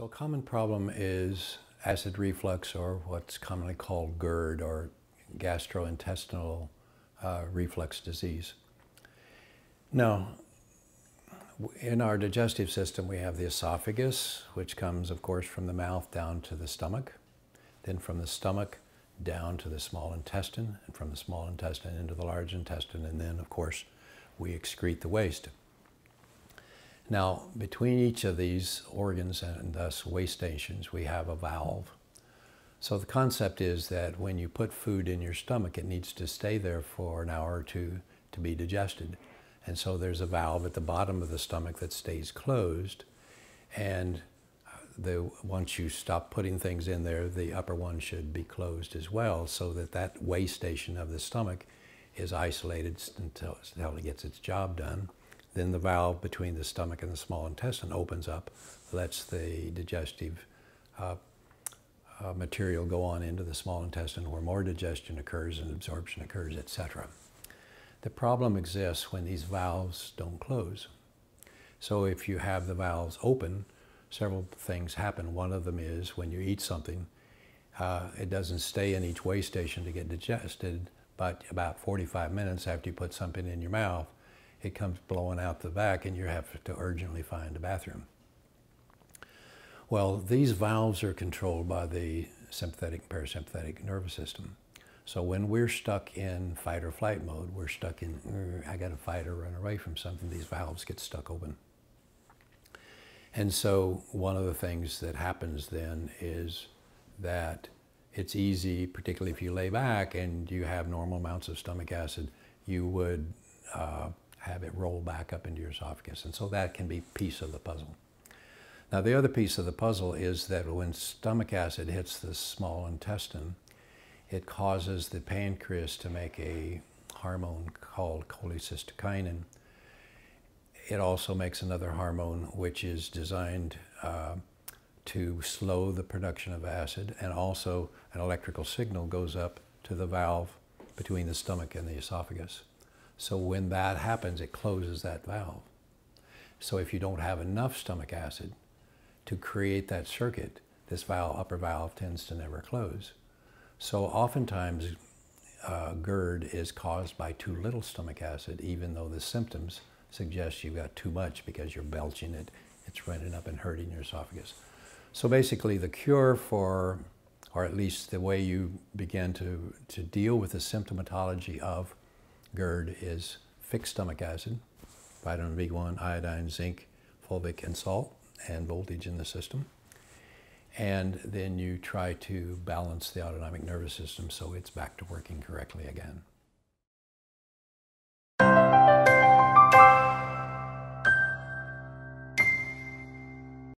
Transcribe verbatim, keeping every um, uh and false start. So a common problem is acid reflux, or what's commonly called GERD, or gastrointestinal uh, reflux disease. Now, in our digestive system, we have the esophagus, which comes, of course, from the mouth down to the stomach, then from the stomach down to the small intestine, and from the small intestine into the large intestine, and then, of course, we excrete the waste. Now, between each of these organs and thus waste stations, we have a valve. So the concept is that when you put food in your stomach, it needs to stay there for an hour or two to be digested. And so there's a valve at the bottom of the stomach that stays closed, and the, once you stop putting things in there, the upper one should be closed as well, so that that waste station of the stomach is isolated until, until it gets its job done. Then the valve between the stomach and the small intestine opens up, lets the digestive uh, uh, material go on into the small intestine, where more digestion occurs and absorption occurs, et cetera. The problem exists when these valves don't close. So if you have the valves open, several things happen. One of them is when you eat something, uh, it doesn't stay in each waste station to get digested, but about forty-five minutes after you put something in your mouth, it comes blowing out the back, and you have to urgently find a bathroom. Well, these valves are controlled by the sympathetic and parasympathetic nervous system. So when we're stuck in fight or flight mode, we're stuck in, I gotta fight or run away from something, these valves get stuck open. And so one of the things that happens then is that it's easy, particularly if you lay back and you have normal amounts of stomach acid, you would uh, have it roll back up into your esophagus. And so that can be a piece of the puzzle. Now, the other piece of the puzzle is that when stomach acid hits the small intestine, it causes the pancreas to make a hormone called cholecystokinin. It also makes another hormone which is designed uh, to slow the production of acid, and also an electrical signal goes up to the valve between the stomach and the esophagus. So when that happens, it closes that valve. So if you don't have enough stomach acid to create that circuit, this valve, upper valve, tends to never close. So oftentimes uh, GERD is caused by too little stomach acid, even though the symptoms suggest you've got too much, because you're belching it, it's running up and hurting your esophagus. So basically the cure for, or at least the way you begin to, to deal with the symptomatology of GERD, is fixed stomach acid, vitamin B one, iodine, zinc, fulvic, and salt, and voltage in the system. And then you try to balance the autonomic nervous system so it's back to working correctly again.